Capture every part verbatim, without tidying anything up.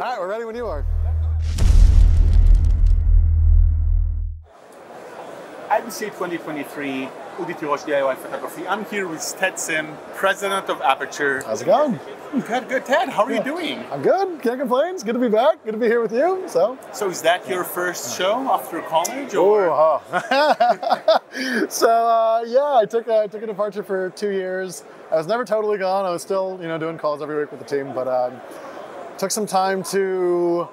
All right, we're ready when you are. I B C twenty twenty-three, Udi Tirosh, D I Y Photography. I'm here with Ted Sim, president of Aputure. How's it going? Good, good. Ted, how are yeah. you doing? I'm good. Can't complain. It's good to be back. Good to be here with you. So, so is that your first show after college? Or? Oh, oh. So uh, yeah, I took a, I took a departure for two years. I was never totally gone. I was still, you know, doing calls every week with the team, but um, took some time to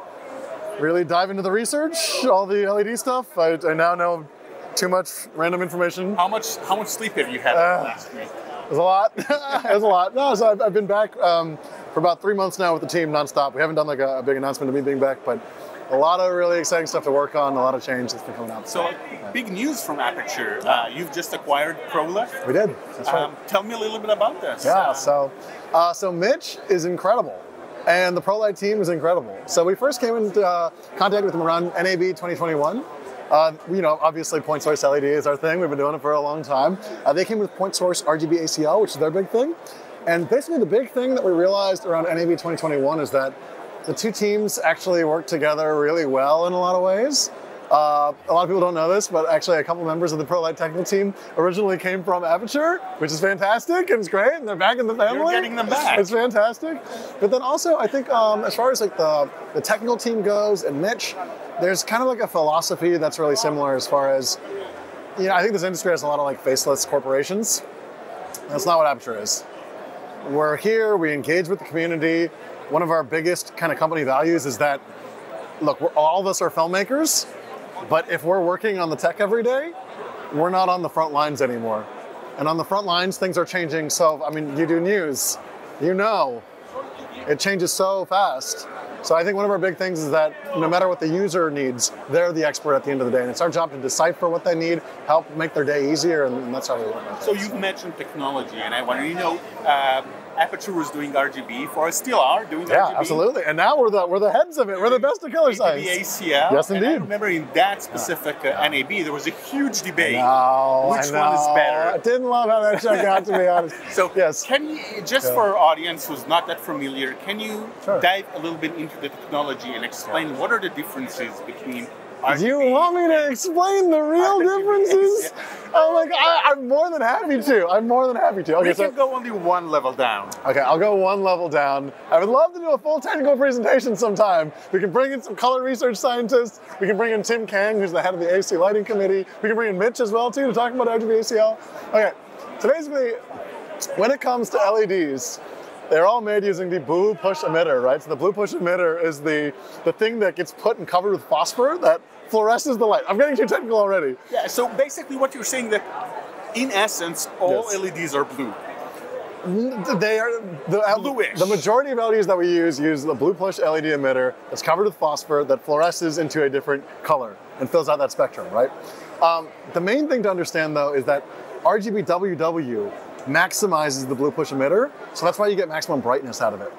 really dive into the research, all the L E D stuff. I, I now know too much random information. How much? How much sleep have you had uh, last week? It was a lot. It was a lot. No, so I've, I've been back um, for about three months now with the team nonstop. We haven't done like a, a big announcement of me being back, but a lot of really exciting stuff to work on, a lot of change that's been coming out. So yeah. Big news from Aputure. Uh, you've just acquired Prolycht. We did. That's right. Um, tell me a little bit about this. Yeah, uh, so uh, so Mitch is incredible, and the Prolycht team is incredible. So we first came into uh, contact with them around N A B twenty twenty-one. Uh, you know, obviously point source L E D is our thing. We've been doing it for a long time. Uh, they came with point source R G B A C L, which is their big thing. And basically the big thing that we realized around N A B twenty twenty-one is that the two teams actually work together really well in a lot of ways. Uh, a lot of people don't know this, but actually a couple members of the Prolycht technical team originally came from Aputure, which is fantastic, and it's great, and they're back in the family. You're getting them back. It's fantastic. But then also, I think um, as far as like the, the technical team goes and Mitch, there's kind of like a philosophy that's really similar as far as, you know, I think this industry has a lot of like faceless corporations. That's not what Aputure is. We're here, we engage with the community. One of our biggest kind of company values is that, look, we're, all of us are filmmakers, but if we're working on the tech every day, we're not on the front lines anymore. And on the front lines, things are changing. So, I mean, you do news, you know, it changes so fast. So I think one of our big things is that no matter what the user needs, they're the expert at the end of the day. And it's our job to decipher what they need, help make their day easier, and, and that's how we work. So you've mentioned technology, and I wonder, you know, um, Aputure was doing R G B, for us still are doing yeah, R G B. Yeah, absolutely. And now we're the we're the heads of it. We're the best of color science. A C L. Yes, indeed. And I remember in that specific uh, yeah. N A B, there was a huge debate. No, which I know. One is better? I didn't love how that checked out, to be honest. So yes. Can you, just yeah. for our audience who's not that familiar, can you sure. dive a little bit into the technology and explain yeah. what are the differences between R G B? Do you want me to explain the real R G B differences? Yeah. Oh my God, I, I'm more than happy to. I'm more than happy to. Okay, we can so, go only one level down. Okay, I'll go one level down. I would love to do a full technical presentation sometime. We can bring in some color research scientists. We can bring in Tim Kang, who's the head of the A S C Lighting Committee. We can bring in Mitch as well, too, to talk about R G B A C L. Okay, so basically, when it comes to L E Ds, they're all made using the blue push emitter, right? So the blue push emitter is the, the thing that gets put and covered with phosphor that fluoresces the light. I'm getting too technical already. Yeah, so basically what you're saying that in essence, all yes. L E Ds are blue. They are, the, Bluish. the majority of L E Ds that we use use the blue push L E D emitter that's covered with phosphor that fluoresces into a different color and fills out that spectrum, right? Um, the main thing to understand though is that R G B W W maximizes the blue push emitter, so that's why you get maximum brightness out of it.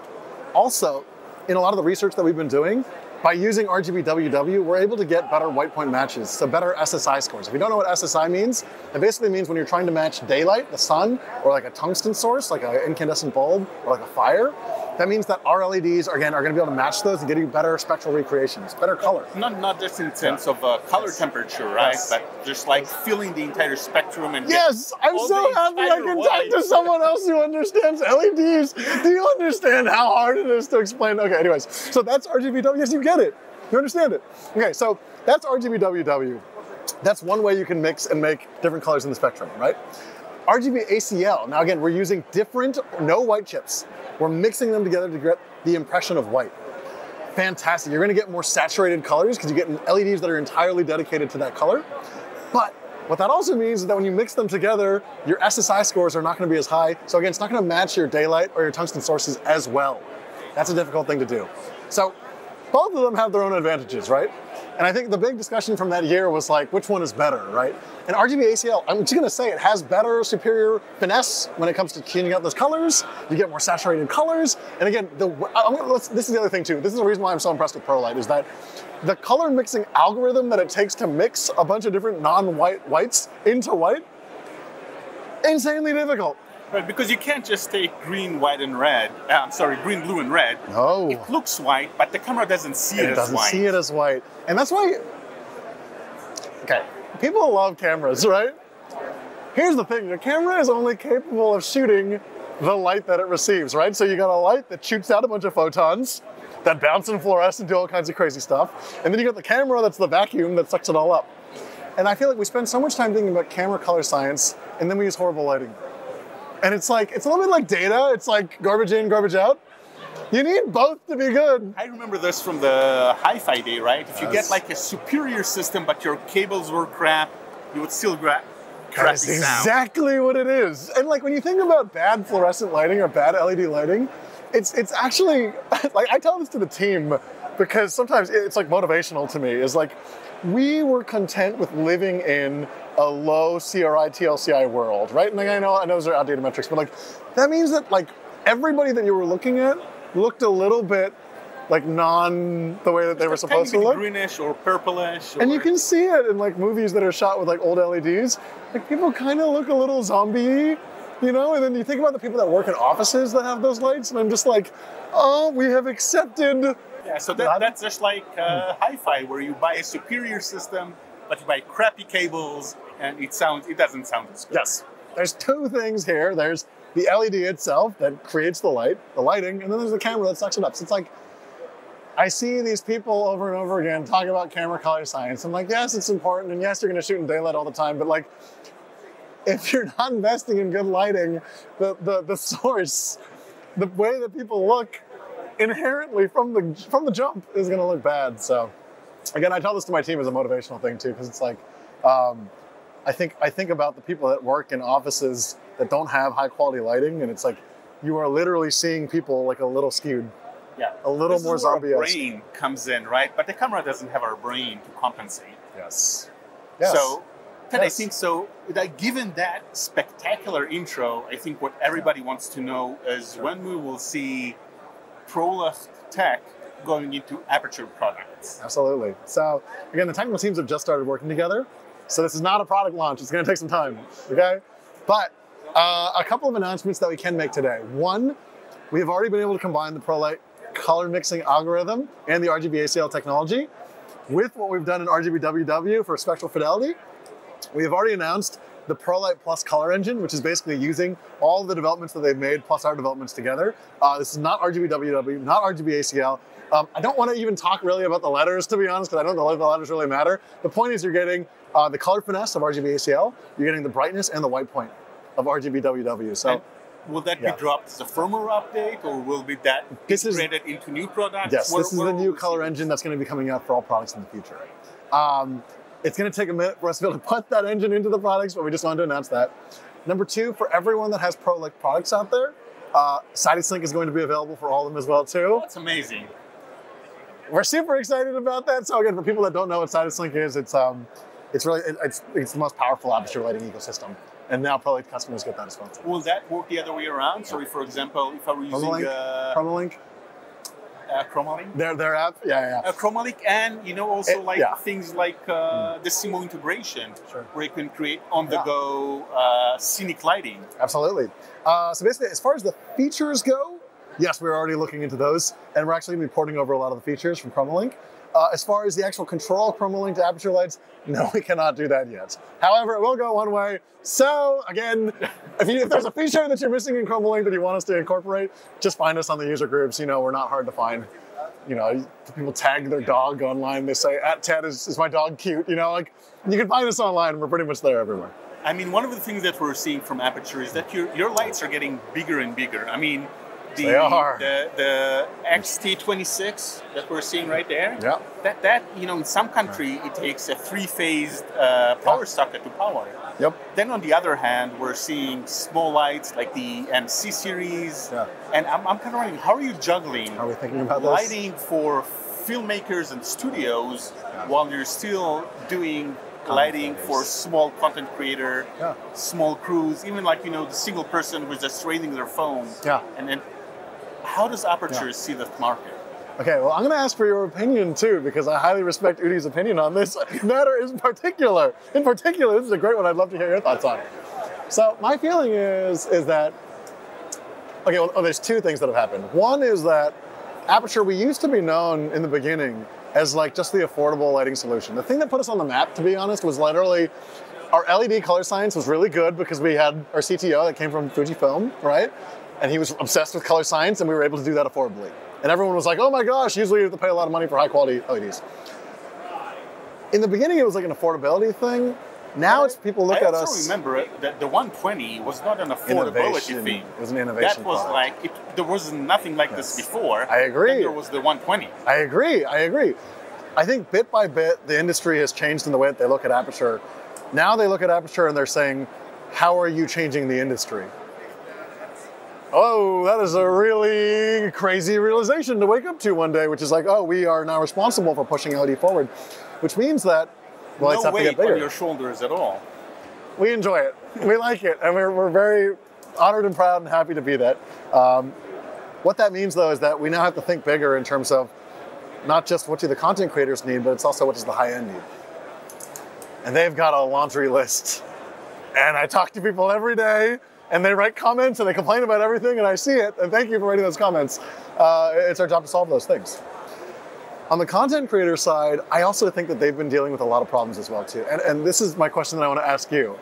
Also, in a lot of the research that we've been doing, by using R G B W W, we're able to get better white point matches, so better S S I scores. If you don't know what S S I means, it basically means when you're trying to match daylight, the sun, or like a tungsten source, like an incandescent bulb, or like a fire, that means that our L E Ds, again, are gonna be able to match those and get you better spectral recreations, better color. Not not just in the sense yeah. of uh, color yes. temperature, right? Yes. But just like filling the entire spectrum and- Yes, I'm so happy I can talk to someone else who understands L E Ds. Do you understand how hard it is to explain? Okay, anyways, so that's R G B W. Yes, you get it. You understand it. Okay, so that's R G B W W. That's one way you can mix and make different colors in the spectrum, right? R G B A C L, now again, we're using different, no white chips. We're mixing them together to get the impression of white. Fantastic, you're gonna get more saturated colors because you get L E Ds that are entirely dedicated to that color. But what that also means is that when you mix them together, your S S I scores are not gonna be as high. So again, it's not gonna match your daylight or your tungsten sources as well. That's a difficult thing to do. So both of them have their own advantages, right? And I think the big discussion from that year was like, which one is better, right? And R G B A C L, I'm just gonna say it has better, superior finesse when it comes to tuning out those colors. You get more saturated colors. And again, the, I'm gonna, let's, this is the other thing too. This is the reason why I'm so impressed with Prolycht is that the color mixing algorithm that it takes to mix a bunch of different non-white whites into white, insanely difficult. Right, because you can't just take green, white, and red. Uh, I'm sorry, green, blue, and red. No. It looks white, but the camera doesn't see it, it as white. It doesn't see it as white. And that's why, okay, people love cameras, right? Here's the thing, your camera is only capable of shooting the light that it receives, right? So you got a light that shoots out a bunch of photons that bounce and fluoresce and do all kinds of crazy stuff. And then you got the camera that's the vacuum that sucks it all up. And I feel like we spend so much time thinking about camera color science, and then we use horrible lighting. And it's like, it's a little bit like data. It's like garbage in, garbage out. You need both to be good. I remember this from the hi-fi day, right? If you yes. get like a superior system, but your cables were crap, you would still grab. That's exactly what it is. And like when you think about bad fluorescent lighting or bad L E D lighting, it's it's actually, like I tell this to the team because sometimes it's like motivational to me. It's like we were content with living in a low C R I, T L C I world, right? And like I know, I know those are outdated metrics, but like that means that like everybody that you were looking at looked a little bit like non the way that they were supposed to look. Greenish or purplish. Or... And you can see it in like movies that are shot with like old L E Ds. Like people kind of look a little zombie-y, you know? And then you think about the people that work in offices that have those lights, and I'm just like, oh, we have accepted. Yeah, so that, that's just like uh, hi-fi, where you buy a superior system, but you buy crappy cables, and it sounds it doesn't sound as good. Yes, there's two things here. There's the L E D itself that creates the light, the lighting, and then there's the camera that sucks it up. So it's like, I see these people over and over again talking about camera color science. I'm like, yes, it's important, and yes, you're gonna shoot in daylight all the time, but like, if you're not investing in good lighting, the, the, the source, the way that people look inherently from the, from the jump is gonna look bad. So again, I tell this to my team as a motivational thing too, because it's like, um, I think, I think about the people that work in offices that don't have high quality lighting, and it's like, you are literally seeing people like a little skewed. Yeah, a little this more zombie. Our brain comes in, right? But the camera doesn't have our brain to compensate. Yes. yes. So, Ted, yes. I think so. That given that spectacular intro, I think what everybody yeah. wants to know is sure. when we will see Prolycht tech going into Aputure products. Absolutely. So, again, the technical teams have just started working together. So this is not a product launch. It's going to take some time. Okay, but uh, a couple of announcements that we can make today. One, we have already been able to combine the Prolycht color mixing algorithm and the R G B A C L technology with what we've done in R G B W W for spectral fidelity. We have already announced the Prolycht Plus color engine, which is basically using all the developments that they've made plus our developments together. Uh, this is not R G B W W, not R G B A C L. Um, I don't want to even talk really about the letters, to be honest, because I don't know the letters really matter. The point is you're getting uh, the color finesse of R G B A C L, you're getting the brightness and the white point of R G B W W. So. And will that yeah. be dropped as a firmware update, or will be that this integrated is, into new products? Yes, where, this is the new color engine that's going to be coming out for all products in the future. Um, it's going to take a minute for us to be able to put that engine into the products, but we just wanted to announce that. Number two, for everyone that has Prolycht products out there, uh, Cytoslink is going to be available for all of them as well too. That's amazing. We're super excited about that. So again, for people that don't know what Cytoslink is, it's um, it's really it, it's it's the most powerful Aputure lighting ecosystem. And now probably customers get that as well. Will that work the other way around? Yeah. So if, for example, if I were using Chromalink, uh, Chromalink, uh, Chromalink? Their, their app, yeah, yeah. Uh, Chromalink, and you know also it, like yeah. things like uh, mm. the Simo integration, sure. where you can create on-the-go yeah. uh, scenic lighting. Absolutely. Uh, so basically, as far as the features go, yes, we're already looking into those, and we're actually going to be porting over a lot of the features from Chromalink. Uh, as far as the actual control of Chromalink to Aputure lights, no, we cannot do that yet. However, it will go one way. So again, if, you, if there's a feature that you're missing in Chromalink that you want us to incorporate, just find us on the user groups. You know, we're not hard to find. You know, people tag their dog online. They say, at Ted, is, is my dog cute? You know, like you can find us online. We're pretty much there everywhere. I mean, one of the things that we're seeing from Aputure is that your, your lights are getting bigger and bigger. I mean, The, they are. The, the X T twenty-six that we're seeing right there, yeah. that, that, you know, in some country, it takes a three-phased uh, power yeah. socket to power. Yep. Then on the other hand, we're seeing small lights like the M C series. Yeah. And I'm, I'm kind of wondering, how are you juggling are we thinking about lighting this? for filmmakers and studios yeah. while you're still doing lighting for small content creator, yeah. small crews, even like, you know, the single person who's just raising their phone. Yeah. And then, how does Aputure yeah. see the market? Okay, well, I'm going to ask for your opinion too, because I highly respect Udi's opinion on this matter in particular. In particular, this is a great one. I'd love to hear your thoughts on it. So my feeling is, is that Okay, well, there's two things that have happened. One is that Aputure, we used to be known in the beginning as like just the affordable lighting solution. The thing that put us on the map, to be honest, was literally our L E D color science was really good because we had our C T O that came from Fujifilm, right? And he was obsessed with color science and we were able to do that affordably. And everyone was like, oh my gosh, usually you have to pay a lot of money for high quality L E Ds. In the beginning, it was like an affordability thing. Now it's people look I at us. I also remember it, that the one twenty was not an affordability thing. It was an innovation. That was product. like, it, there was nothing like yes. this before. I agree. Then there was the one twenty. I agree, I agree. I think bit by bit, the industry has changed in the way that they look at Aputure. Now they look at Aputure and they're saying, how are you changing the industry? Oh, that is a really crazy realization to wake up to one day, which is like, oh, we are now responsible for pushing L E D forward, which means that Well, no weight on your shoulders at all. We enjoy it. We like it. And we're, we're very honored and proud and happy to be that. Um, what that means, though, is that we now have to think bigger in terms of not just what do the content creators need, but it's also what does the high end need. And they've got a laundry list. And I talk to people every day, and they write comments, and they complain about everything, and I see it. And thank you for writing those comments. Uh, it's our job to solve those things. On the content creator side, I also think that they've been dealing with a lot of problems as well too. And, and this is my question that I want to ask you.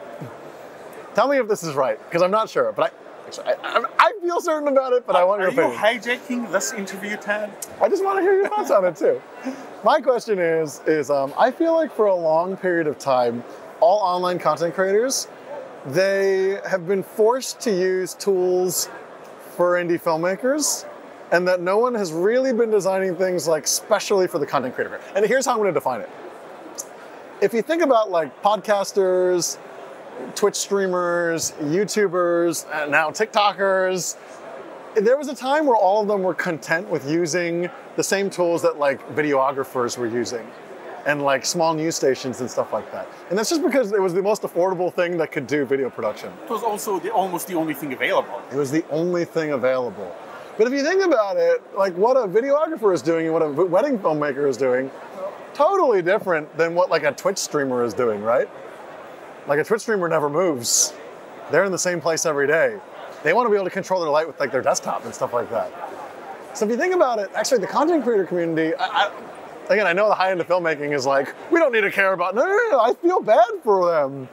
Tell me if this is right, because I'm not sure, but I, actually, I, I feel certain about it, but uh, I want your opinion. Are you hijacking this interview, Ted? I just want to hear your thoughts on it too. My question is, is um, I feel like for a long period of time, all online content creators, they have been forced to use tools for indie filmmakers, and that no one has really been designing things like specially for the content creator. And here's how I'm gonna define it. If you think about like podcasters, Twitch streamers, YouTubers, and now TikTokers, there was a time where all of them were content with using the same tools that like videographers were using and like small news stations and stuff like that. And that's just because it was the most affordable thing that could do video production. It was also the, almost the only thing available. It was the only thing available. But if you think about it, like what a videographer is doing and what a wedding filmmaker is doing, totally different than what like a Twitch streamer is doing, right? Like a Twitch streamer never moves. They're in the same place every day. They want to be able to control their light with like their desktop and stuff like that. So if you think about it, actually the content creator community, I, I, again, I know the high end of filmmaking is like, we don't need to care about, no, no, no, I feel bad for them.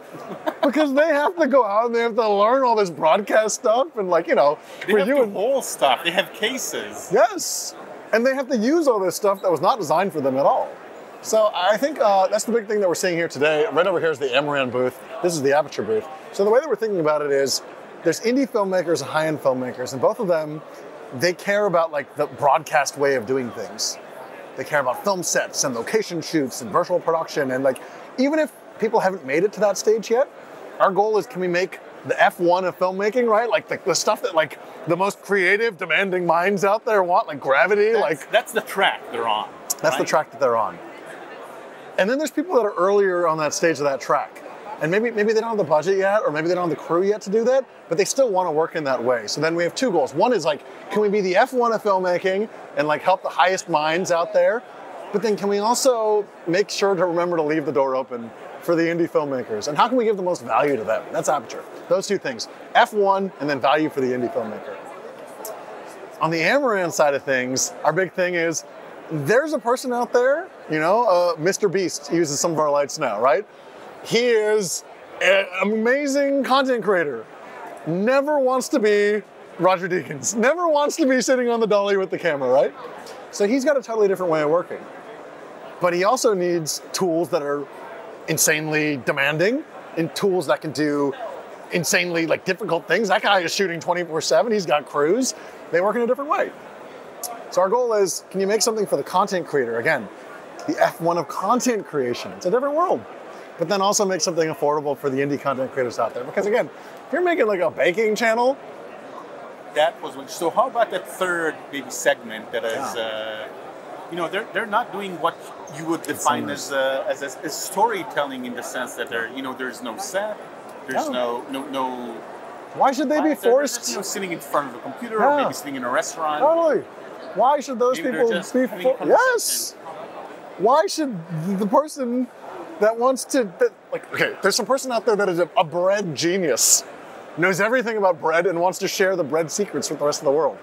Because they have to go out and they have to learn all this broadcast stuff and like, you know. They for have you to and, whole stuff, they have cases. Yes, and they have to use all this stuff that was not designed for them at all. So I think uh, that's the big thing that we're seeing here today. Right over here is the Amaran booth. This is the Aputure booth. So the way that we're thinking about it is, there's indie filmmakers and high-end filmmakers, and both of them, they care about like the broadcast way of doing things. They care about film sets and location shoots and virtual production, and like, even if people haven't made it to that stage yet, our goal is, can we make the F one of filmmaking, right? Like the, the stuff that like the most creative, demanding minds out there want, like Gravity, that's, like. That's the track they're on. That's right? The track that they're on. And then there's people that are earlier on that stage of that track. And maybe, maybe they don't have the budget yet, or maybe they don't have the crew yet to do that, but they still want to work in that way. So then we have two goals. One is like, can we be the F one of filmmaking and like help the highest minds out there? But then can we also make sure to remember to leave the door open for the indie filmmakers, and how can we give the most value to them? That's Aputure. Those two things, F one and then value for the indie filmmaker. On the Amaran side of things, our big thing is, there's a person out there, you know, uh, Mister Beast uses some of our lights now, right? He is an amazing content creator, never wants to be Roger Deakins, never wants to be sitting on the dolly with the camera, right? So he's got a totally different way of working. But he also needs tools that are insanely demanding and tools that can do insanely like difficult things. That guy is shooting twenty-four seven, he's got crews. They work in a different way. So our goal is, can you make something for the content creator? Again, the F one of content creation. It's a different world. But then also make something affordable for the indie content creators out there. Because again, if you're making like a baking channel. That was, when, so how about that third maybe segment that is, yeah. uh, you know, they're, they're not doing what you would define as, uh, as, as, as storytelling in the sense that there, you know, there's no set, there's yeah. no, no, no. Why should they be forced? Just, you know, sitting in front of a computer yeah. or maybe sitting in a restaurant. Totally. Why should those maybe people just be forced? Yes. Why should the person that wants to, that, like, okay, there's some person out there that is a, a bread genius. knows everything about bread and wants to share the bread secrets with the rest of the world.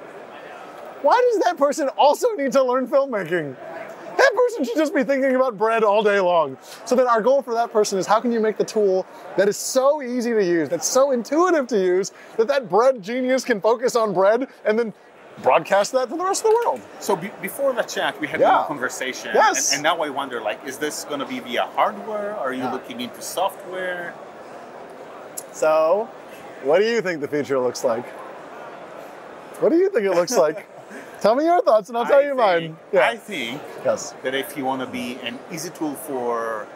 Why does that person also need to learn filmmaking? That person should just be thinking about bread all day long. So then our goal for that person is, how can you make the tool that is so easy to use, that's so intuitive to use, that that bread genius can focus on bread and then broadcast that to the rest of the world. So be before the chat, we had yeah. a conversation. Yes. And, and now I wonder, like, is this going to be via hardware? Are you yeah. looking into software? So what do you think the future looks like? What do you think it looks like? Tell me your thoughts, and I'll tell I you think, mine. Yeah. I think yes. that if you want to be an easy tool for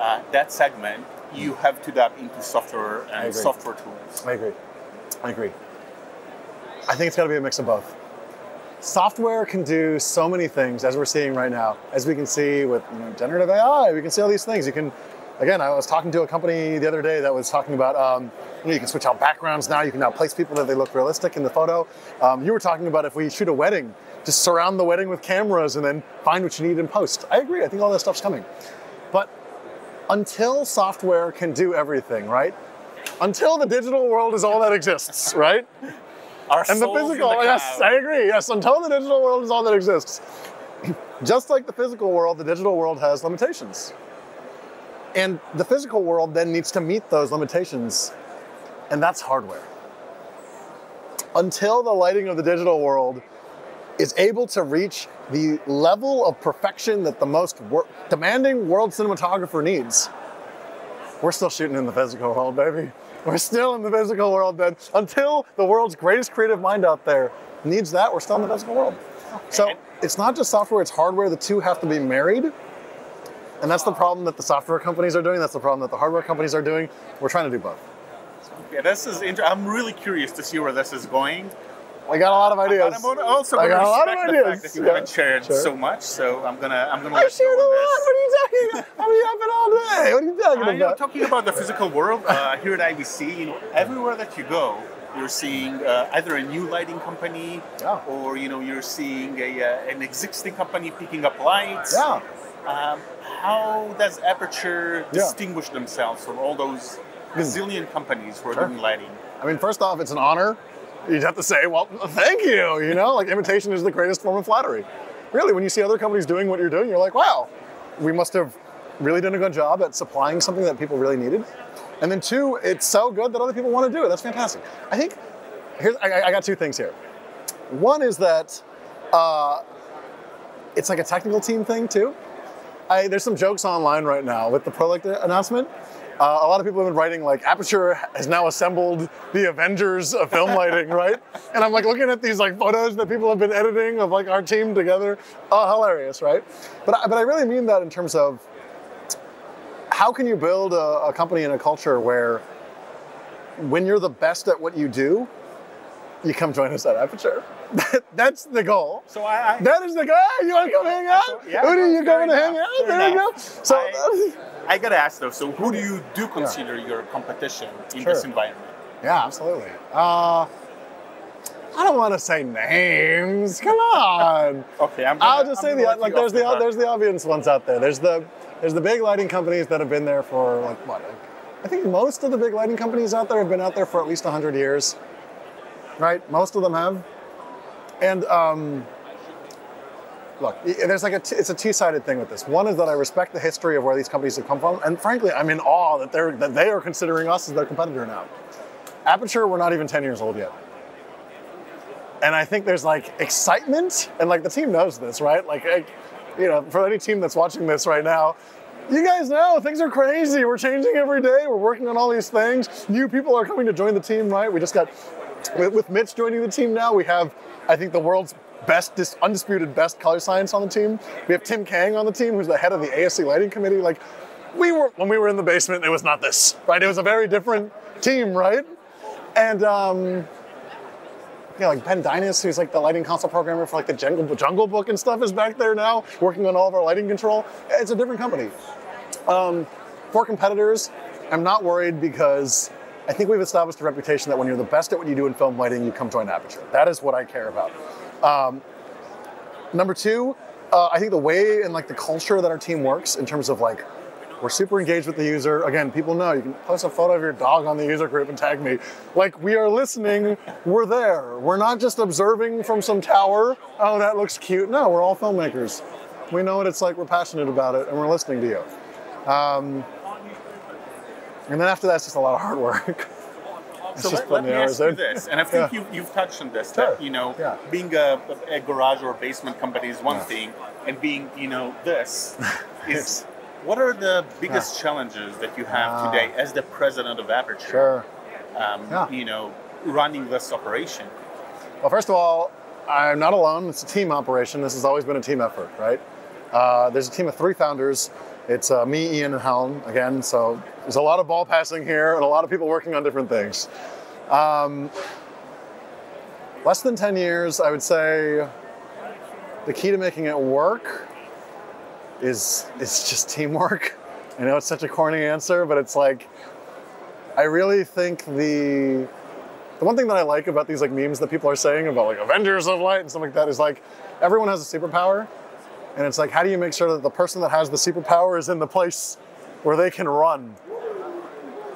uh, that segment, you have to dive into software and software tools. I agree. I agree. I think it's got to be a mix of both. Software can do so many things, as we're seeing right now. As we can see with you know, generative A I, we can see all these things. You can. Again, I was talking to a company the other day that was talking about, um, you know, you can switch out backgrounds now, you can now place people that they look realistic in the photo. Um, you were talking about if we shoot a wedding, just surround the wedding with cameras and then find what you need in post. I agree, I think all that stuff's coming. But until software can do everything, right? Until the digital world is all that exists, right? Our and the physical, the yes, I agree, yes, until the digital world is all that exists. Just like the physical world, the digital world has limitations. And the physical world then needs to meet those limitations, and that's hardware. Until the lighting of the digital world is able to reach the level of perfection that the most wor demanding world cinematographer needs, we're still shooting in the physical world, baby. We're still in the physical world, then. Until the world's greatest creative mind out there needs that, we're still in the physical world. So it's not just software, it's hardware. The two have to be married. And that's the problem that the software companies are doing. That's the problem that the hardware companies are doing. We're trying to do both. Yeah, this is interesting. I'm really curious to see where this is going. I got a lot of ideas. I'm also I got a lot of ideas. Fact that you yeah. haven't shared sure. so much, so I'm gonna, I'm gonna. I shared a lot. This. What are you talking about? I mean, I've been all day. What are you talking about? You're talking about the physical world uh, here at I B C. You know, everywhere that you go, you're seeing uh, either a new lighting company, yeah. or you know, you're seeing a uh, an existing company picking up lights. Yeah. Um, how does Aputure distinguish yeah. themselves from all those gazillion companies who are sure. doing lighting? I mean, first off, it's an honor. You'd have to say, well, thank you, you know? Like, imitation is the greatest form of flattery. Really, when you see other companies doing what you're doing, you're like, wow, we must have really done a good job at supplying something that people really needed. And then two, it's so good that other people want to do it. That's fantastic. I think, here's, I, I got two things here. One is that uh, it's like a technical team thing, too. I, there's some jokes online right now with the Prolycht announcement. Uh, a lot of people have been writing like, Aputure has now assembled the Avengers of film lighting, right? And I'm like looking at these like photos that people have been editing of like our team together. Oh, hilarious, right? But I, but I really mean that in terms of how can you build a, a company and a culture where when you're the best at what you do, you come join us at Aputure. That, that's the goal. So I, I that is the guy you want to come hang out. So, yeah, who do you going to hang out? There enough. you go. So I, I gotta ask though. So who do you do consider yeah. your competition in sure. this environment? Yeah, absolutely. Uh, I don't want to say names. Come on. okay, I'm. Gonna, I'll just I'm say the like. There's the front. there's the obvious ones out there. There's the there's the big lighting companies that have been there for like what? Like, I think most of the big lighting companies out there have been out there for at least a hundred years, right? Most of them have. And um, look, there's like a t it's a two-sided thing with this. One is that I respect the history of where these companies have come from, and frankly, I'm in awe that they're that they are considering us as their competitor now. Aputure, we're not even ten years old yet, and I think there's like excitement, and like the team knows this, right? Like, I, you know, for any team that's watching this right now. You guys know, things are crazy. We're changing every day. We're working on all these things. New people are coming to join the team, right? We just got, with Mitch joining the team now, we have, I think, the world's best, undisputed best color science on the team. We have Tim Kang on the team, who's the head of the A S C Lighting Committee. Like, we were, when we were in the basement, it was not this, right? It was a very different team, right? And, um... yeah, like Ben Dynas, who's like the lighting console programmer for like the Jungle, Jungle Book and stuff, is back there now, working on all of our lighting control. It's a different company. Um, for competitors, I'm not worried because I think we've established a reputation that when you're the best at what you do in film lighting, you come join Aputure. That is what I care about. Um, number two, uh, I think the way and like the culture that our team works in terms of like We're super engaged with the user. Again, people know you can post a photo of your dog on the user group and tag me. Like, we are listening, we're there. We're not just observing from some tower. Oh, that looks cute. No, we're all filmmakers. We know what it's like, we're passionate about it, and we're listening to you. Um, and then after that's just a lot of hard work. So let, let me ask you this, and I think yeah. you, you've touched on this, sure. that, you know, yeah. being a, a garage or basement company is one yeah. thing, and being, you know, this is, what are the biggest yeah. challenges that you have uh, today as the president of Aputure, sure. um, yeah. you know, running this operation? Well, first of all, I'm not alone. It's a team operation. This has always been a team effort, right? Uh, there's a team of three founders. It's uh, me, Ian, and Helm again. So there's a lot of ball passing here and a lot of people working on different things. Um, less than ten years, I would say the key to making it work is it's just teamwork. I know it's such a corny answer, but it's like, I really think the, the one thing that I like about these like memes that people are saying about like Avengers of Light and stuff like that is like, everyone has a superpower. And it's like, how do you make sure that the person that has the superpower is in the place where they can run?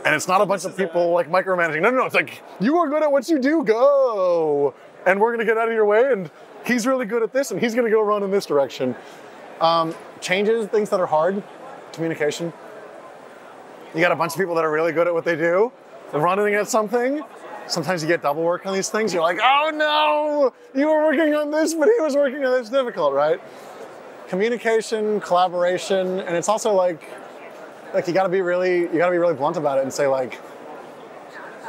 And it's not a bunch of people like micromanaging. No, no, no, it's like, you are good at what you do, go. And we're gonna get out of your way and he's really good at this and he's gonna go run in this direction. Um, changes, things that are hard, communication. You got a bunch of people that are really good at what they do. They're running at something. Sometimes you get double work on these things. You're like, oh no, you were working on this, but he was working on this, difficult, right? Communication, collaboration, and it's also like, like you gotta be really, you gotta be really blunt about it and say like,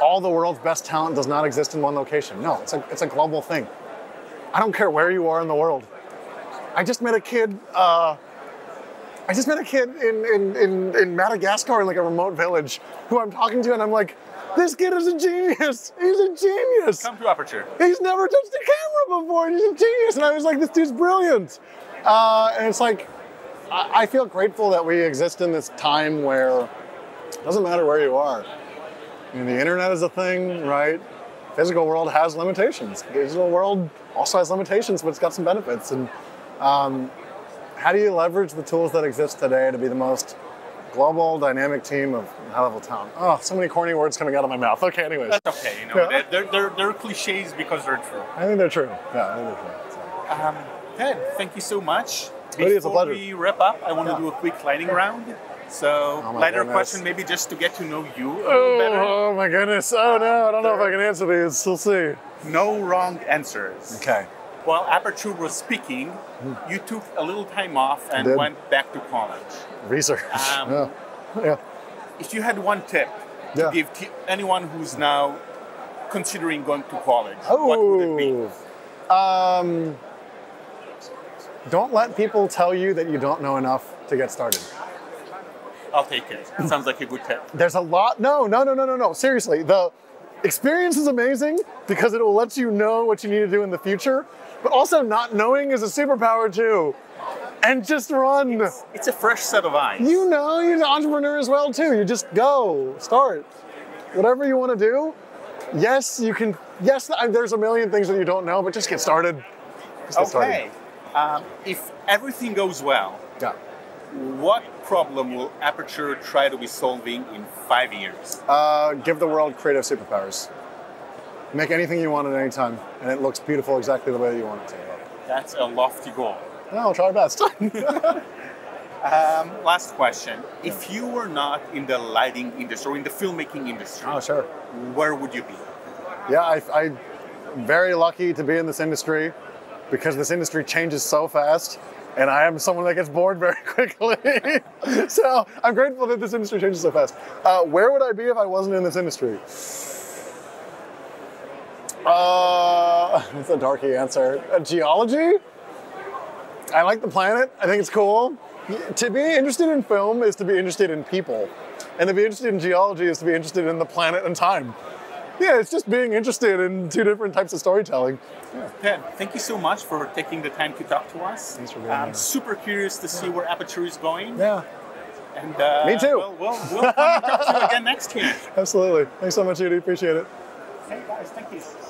all the world's best talent does not exist in one location. No, it's a, it's a global thing. I don't care where you are in the world. I just met a kid, uh, I just met a kid in, in, in, in Madagascar in like a remote village who I'm talking to and I'm like, this kid is a genius. He's a genius. Come to Aputure. He's never touched a camera before. He's a genius. And I was like, this dude's brilliant. Uh, and it's like, I, I feel grateful that we exist in this time where it doesn't matter where you are. I mean, the internet is a thing, right? Physical world has limitations. Digital world also has limitations, but it's got some benefits. And um, how do you leverage the tools that exist today to be the most global, dynamic team of high-level talent? Oh, so many corny words coming out of my mouth. Okay, anyways. That's okay, you know, yeah. they're, they're, they're cliches because they're true. I think they're true. Yeah, I think they're true. So, yeah. Um, Ted, thank you so much. Before it's a pleasure. we wrap up, I want yeah. to do a quick lightning round. So, oh lighter goodness. question, maybe just to get to know you a oh, little better. Oh my goodness, oh no, I don't know if I can answer these, we'll see. No wrong answers. Okay. While Aputure was speaking, mm. you took a little time off and went back to college. Research, um, yeah. yeah. If you had one tip to yeah. give to anyone who's now considering going to college, oh. what would it be? Um, Don't let people tell you that you don't know enough to get started. I'll take it. It sounds like a good tip. There's a lot. No, no, no, no, no, no. Seriously, the experience is amazing because it will let you know what you need to do in the future. But also not knowing is a superpower too. And just run. It's, it's a fresh set of eyes. You know, you're an entrepreneur as well too. You just go, start. Whatever you want to do. Yes, you can. Yes, there's a million things that you don't know, but just get started. Just get okay. started. Um, if everything goes well, yeah. what problem will Aputure try to be solving in five years? Uh, give the world creative superpowers. Make anything you want at any time, and it looks beautiful exactly the way you want it to. That's a lofty goal. No, I'll try our best. um, last question. Yeah. If you were not in the lighting industry or in the filmmaking industry, oh, sure. where would you be? Yeah, I, I'm very lucky to be in this industry, because this industry changes so fast and I am someone that gets bored very quickly. So I'm grateful that this industry changes so fast. Uh, where would I be if I wasn't in this industry? Uh, that's a darky answer. Uh, geology? I like the planet, I think it's cool. To be interested in film is to be interested in people. And to be interested in geology is to be interested in the planet and time. Yeah, it's just being interested in two different types of storytelling. Yeah. Ted, thank you so much for taking the time to talk to us. Thanks for being I'm here. super curious to see yeah. where Aputure is going. Yeah. And uh, me too. We'll, we'll, we'll come and talk to you again next year. Absolutely. Thanks so much, Udi. Appreciate it. Hey guys, thank you.